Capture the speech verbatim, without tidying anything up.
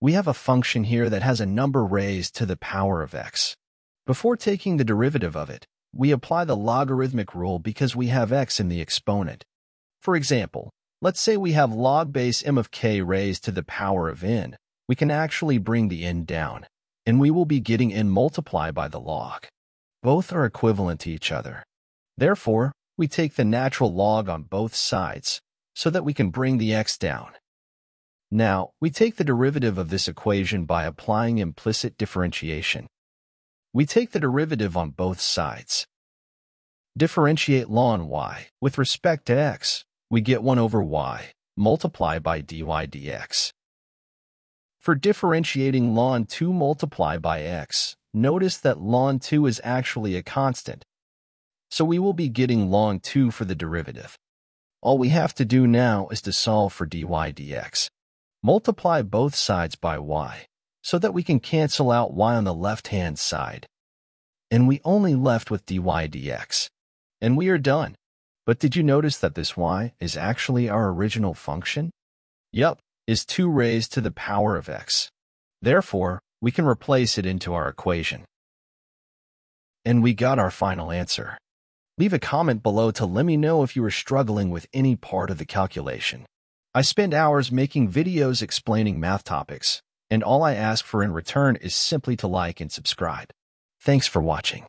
we have a function here that has a number raised to the power of x. Before taking the derivative of it, we apply the logarithmic rule because we have x in the exponent. For example, let's say we have log base m of k raised to the power of n. We can actually bring the n down, and we will be getting n multiplied by the log. Both are equivalent to each other. Therefore, we take the natural log on both sides so that we can bring the x down. Now, we take the derivative of this equation by applying implicit differentiation. We take the derivative on both sides. Differentiate ln y with respect to x. We get one over y, multiplied by dy dx. For differentiating ln two multiplied by x, notice that ln two is actually a constant, so we will be getting ln two for the derivative. All we have to do now is to solve for dy dx. Multiply both sides by y, so that we can cancel out y on the left-hand side. And we only left with dy dx. And we are done. But did you notice that this y is actually our original function? Yup, is two raised to the power of x. Therefore, we can replace it into our equation. And we got our final answer. Leave a comment below to let me know if you were struggling with any part of the calculation. I spend hours making videos explaining math topics, and all I ask for in return is simply to like and subscribe. Thanks for watching.